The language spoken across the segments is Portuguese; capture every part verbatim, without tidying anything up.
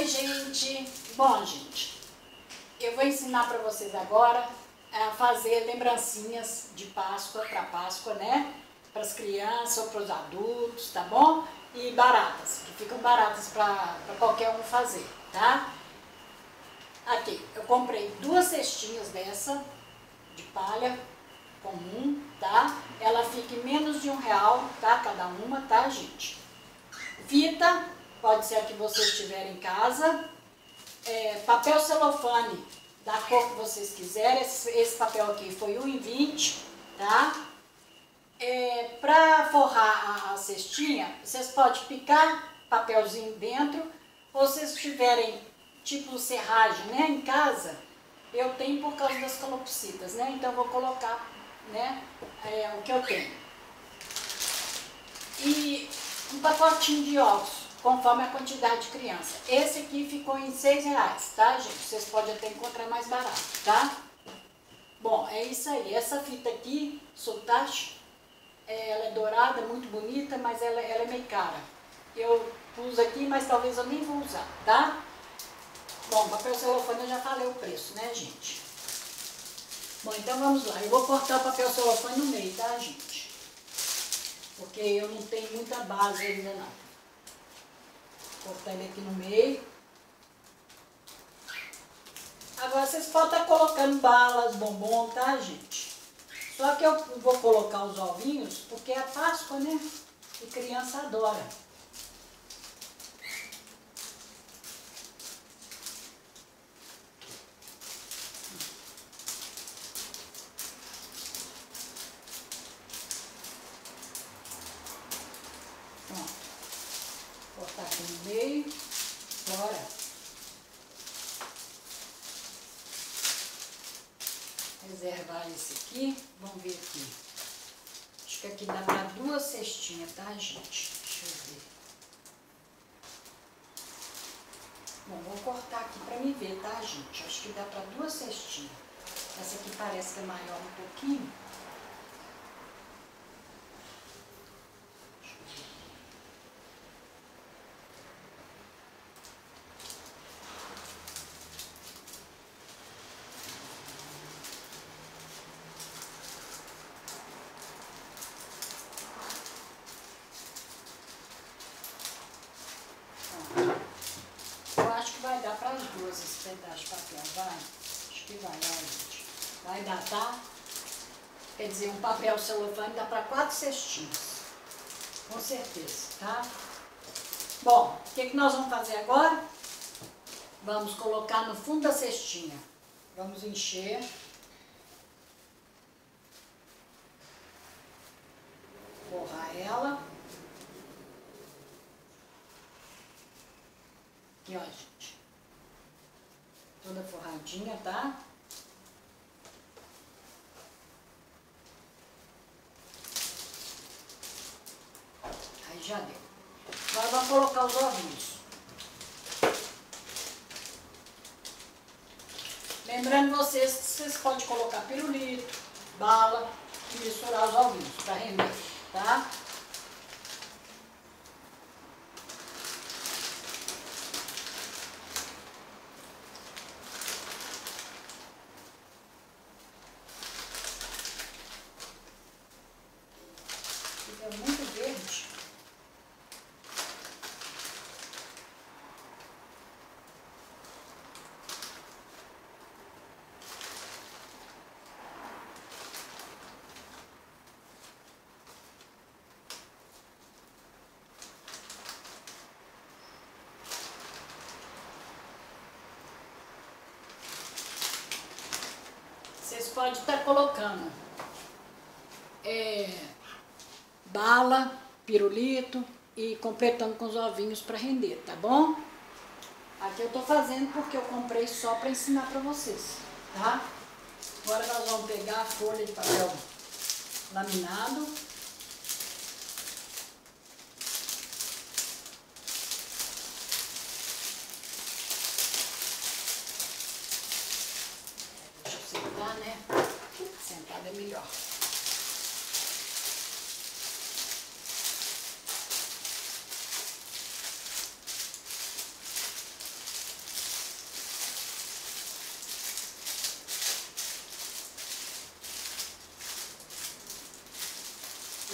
Oi, gente! Bom, gente, eu vou ensinar para vocês agora a fazer lembrancinhas de Páscoa para Páscoa, né? Para as crianças ou para os adultos, tá bom? E baratas, que ficam baratas para qualquer um fazer, tá? Aqui, eu comprei duas cestinhas dessa, de palha comum, tá? Ela fica em menos de um real, tá? Cada uma, tá, gente? Fita... Pode ser a que vocês tiverem em casa. É, papel celofane, da cor que vocês quiserem. Esse, esse papel aqui foi um real e vinte centavos, tá? É, pra forrar a, a cestinha, vocês podem picar papelzinho dentro. Ou se vocês tiverem, tipo, serragem, né? Em casa, eu tenho por causa das calopsitas, né? Então, eu vou colocar, né? É, o que eu tenho. E um pacotinho de ovos, conforme a quantidade de criança. Esse aqui ficou em seis reais, tá, gente? Vocês podem até encontrar mais barato, tá? Bom, é isso aí. Essa fita aqui, Sotachi, ela é dourada, muito bonita, mas ela, ela é meio cara. Eu uso aqui, mas talvez eu nem vou usar, tá? Bom, papel celofane eu já falei o preço, né, gente? Bom, então vamos lá. Eu vou cortar o papel celofane no meio, tá, gente? Porque eu não tenho muita base ainda, não. Cortar ele aqui no meio. Agora vocês podem estar colocando balas, bombom, tá, gente? Só que eu vou colocar os ovinhos, porque é a Páscoa, né? E criança adora. Pronto. Cortar aqui no meio, bora. Reservar esse aqui, vamos ver aqui. Acho que aqui dá pra duas cestinhas, tá, gente? Deixa eu ver. Bom, vou cortar aqui pra me ver, tá, gente? Acho que dá pra duas cestinhas. Essa aqui parece que é maior um pouquinho. Vai dar para as duas esse pedaço de papel, vai? Acho que vai, gente. Vai dar, tá? Quer dizer, um papel celofane dá para quatro cestinhas. Com certeza, tá? Bom, o que, que nós vamos fazer agora? Vamos colocar no fundo da cestinha. Vamos encher. Forrar ela. Aqui, ó, gente. Toda forradinha, tá? Aí já deu. Agora vamos colocar os ovinhos. Lembrando vocês que vocês podem colocar pirulito, bala e misturar os ovinhos para render, tá? Vocês podem estar colocando é, bala, pirulito e completando com os ovinhos para render, tá bom? Aqui eu tô fazendo porque eu comprei só para ensinar para vocês, tá? Agora nós vamos pegar a folha de papel laminado. Melhor.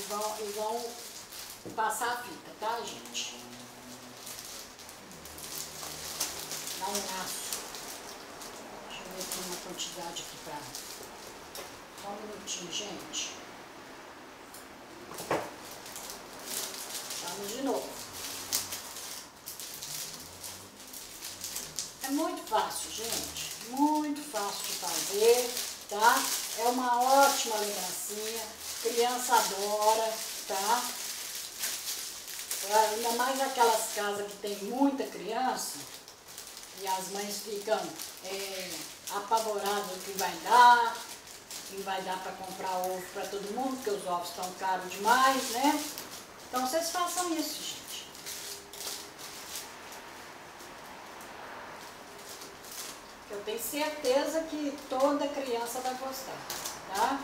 vão, e vão passar a fita, tá, gente? Dá um laço. Deixa eu ver aqui uma quantidade aqui pra... Só um minutinho, gente. Vamos de novo. É muito fácil, gente. Muito fácil de fazer, tá? É uma ótima lembrancinha. Criança adora, tá? Ainda mais aquelas casas que tem muita criança e as mães ficam é, apavoradas do que vai dar, que vai dar para comprar ovo para todo mundo, porque os ovos estão caros demais, né? Então vocês façam isso, gente. Eu tenho certeza que toda criança vai gostar, tá?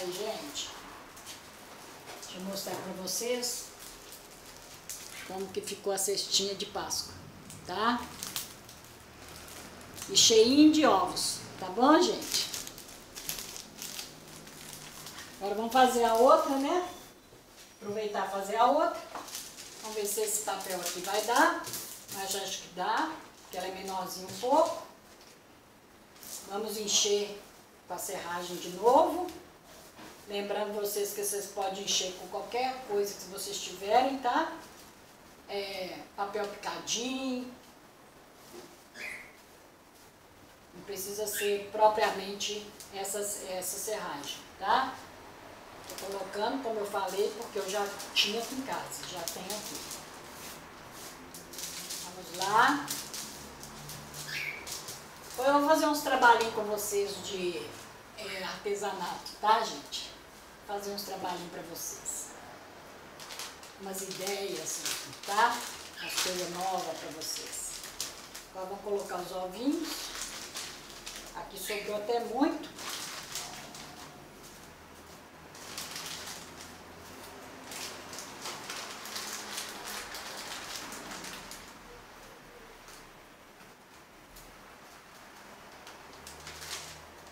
Aí, gente, deixa eu mostrar pra vocês como que ficou a cestinha de Páscoa, tá? E cheinho de ovos, tá bom, gente? Agora vamos fazer a outra, né? Aproveitar fazer a outra. Vamos ver se esse papel aqui vai dar. Mas acho que dá, porque ela é menorzinha um pouco. Vamos encher com a serragem de novo. Lembrando vocês que vocês podem encher com qualquer coisa que vocês tiverem, tá? É, papel picadinho. Não precisa ser propriamente essa, essa serragem, tá? Estou colocando, como eu falei, porque eu já tinha aqui em casa, já tenho aqui. Vamos lá. Depois eu vou fazer uns trabalhinhos com vocês de é, artesanato, tá, gente? Fazer uns trabalhinhos para vocês. Umas ideias, tá? Uma coisa nova para vocês. Agora vou colocar os ovinhos. Aqui sobrou até muito.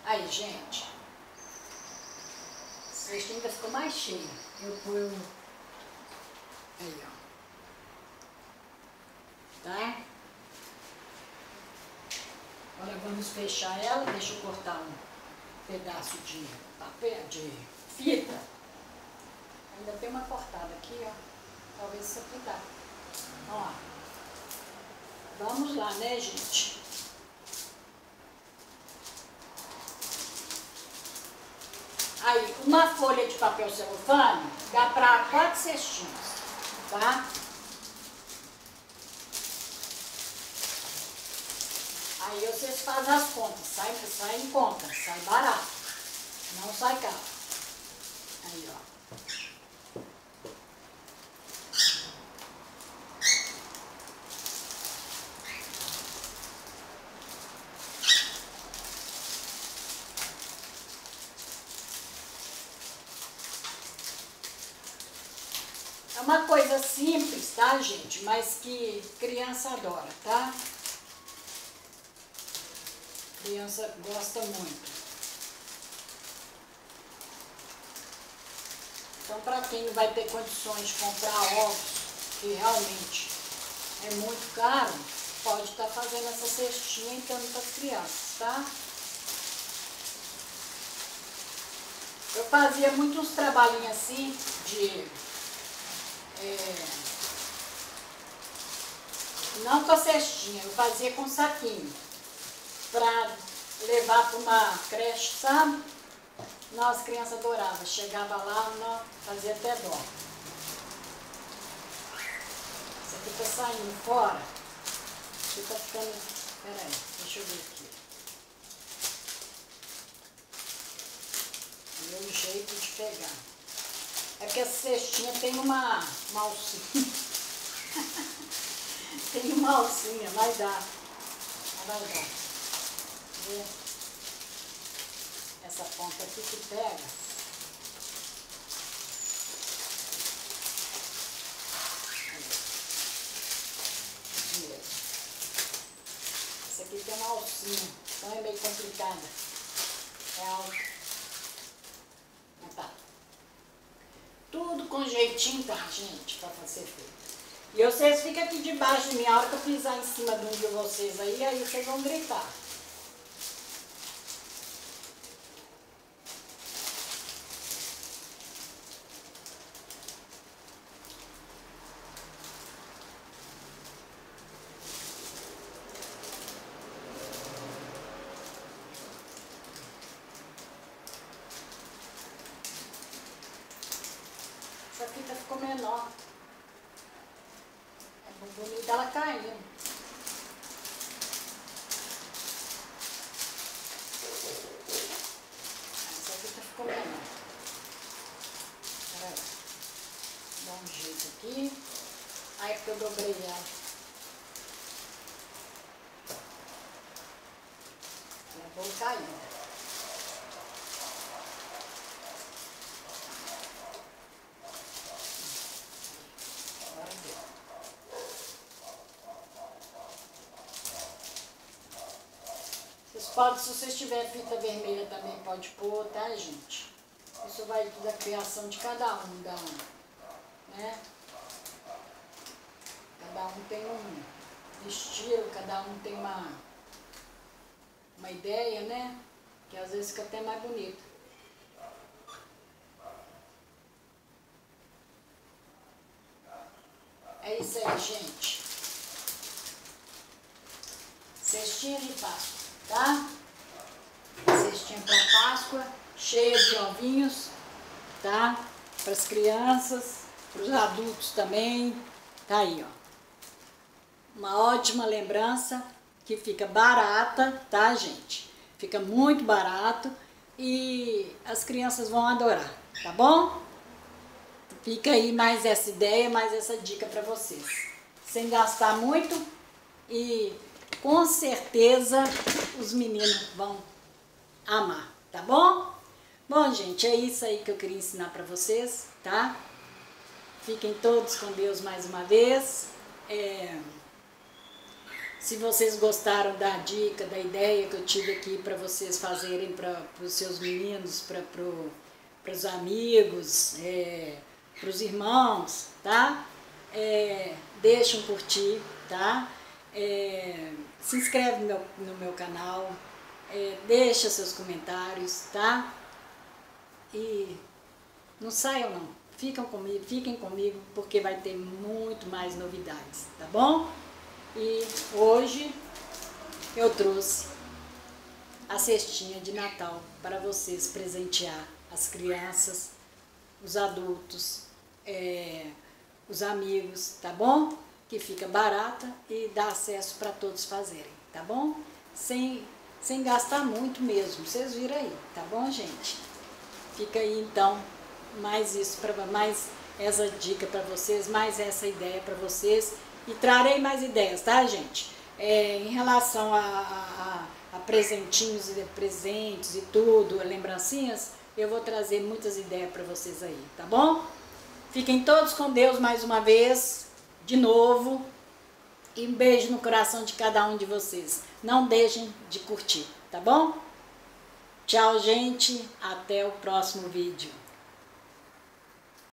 Aí, gente, essa cestinha ainda ficou mais cheia. Eu ponho aí, ó. Tá? Agora vamos fechar ela. Deixa eu cortar um pedaço de papel, de fita. Ainda tem uma cortada aqui, ó. Talvez isso aqui dá. Ó. Vamos lá, né, gente? Aí, uma folha de papel celofane dá para quatro cestinhas, tá? Aí vocês fazem as contas, sai, sai em conta, sai barato, não sai caro. Aí, ó. Uma coisa simples, tá, gente? Mas que criança adora, tá? Criança gosta muito. Então, pra quem não vai ter condições de comprar ovos, que realmente é muito caro, pode estar tá fazendo essa cestinha entrando para as crianças, tá? Eu fazia muitos trabalhinhos assim, de... É, não com a cestinha, eu fazia com saquinho para levar para uma creche, sabe? Nossa, criança adorava, chegava lá, não, fazia até dó. Isso aqui tá saindo fora, isso tá ficando, peraí, deixa eu ver aqui. Meu jeito de pegar. É que essa cestinha tem uma, uma alcinha. Tem uma alcinha, vai dar. Vai dar. Vê? Essa ponta aqui que pega. Essa aqui tem uma alcinha. Então é meio complicada. É algo. Não tá. Tudo com jeitinho, tá, gente, pra fazer feito. E vocês ficam aqui debaixo de mim, a hora que eu pisar em cima de um de vocês aí, aí vocês vão gritar. Essa fita ficou menor. É bom, bonita ela caindo. Essa fita ficou menor. Pera aí. Dá um jeito aqui. Aí é que eu dobrei ela. Ela vou caindo. Pode, se vocês tiverem fita vermelha também pode pôr, tá, gente? Isso vai da criação de cada um, da um, né? Cada um tem um estilo, cada um tem uma, uma ideia, né? Que às vezes fica até mais bonito. É isso aí, gente. Cestinha de Páscoa. Tá? Cestinha para Páscoa, cheia de ovinhos, tá? Para as crianças, para os adultos também. Tá aí, ó. Uma ótima lembrança que fica barata, tá, gente? Fica muito barato e as crianças vão adorar, tá bom? Fica aí mais essa ideia, mais essa dica para vocês. Sem gastar muito e... com certeza os meninos vão amar, tá bom? Bom, gente, é isso aí que eu queria ensinar pra vocês, tá? Fiquem todos com Deus mais uma vez. É... Se vocês gostaram da dica, da ideia que eu tive aqui pra vocês fazerem para os seus meninos, para pro, os amigos, é... para os irmãos, tá? É... Deixa um curtir, tá? É, se inscreve no meu, no meu canal, é, deixa seus comentários, tá? E não saiam não, fiquem comigo, fiquem comigo porque vai ter muito mais novidades, tá bom? E hoje eu trouxe a cestinha de Natal para vocês presentear as crianças, os adultos, é, os amigos, tá bom? Que fica barata e dá acesso para todos fazerem, tá bom? Sem, sem gastar muito mesmo, vocês viram aí, tá bom, gente? Fica aí, então, mais isso, pra, mais essa dica para vocês, mais essa ideia para vocês. E trarei mais ideias, tá, gente? É, em relação a, a, a, a presentinhos e presentes e tudo, lembrancinhas, eu vou trazer muitas ideias para vocês aí, tá bom? Fiquem todos com Deus mais uma vez. De novo, e um beijo no coração de cada um de vocês. Não deixem de curtir, tá bom? Tchau, gente. Até o próximo vídeo.